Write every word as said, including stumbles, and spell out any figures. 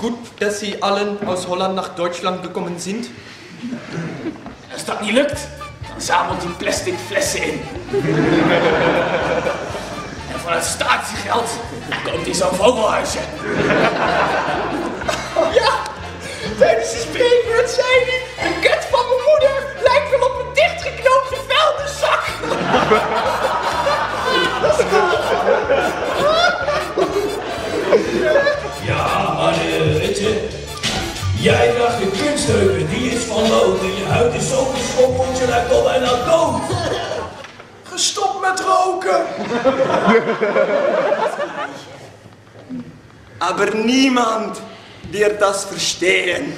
Gut, dass Sie alle aus Holland nach Deutschland gekommen sind. Als dat niet lukt, dan zamelt die plastic flessen in. En vanuit statiegeld komt hij zo'n vogelhuisje. Ja, tijdens de spreekwoord zei hij, de kut van mijn moeder lijkt wel op een dichtgeknoopte vuilniszak. Dat is ja, maar weet je, jij dacht de kunstheupen, die is van lood en je huid is zo geschoppeld, je lijkt al bijna dood. Gestopt met roken. Aber niemand wird das verstehen.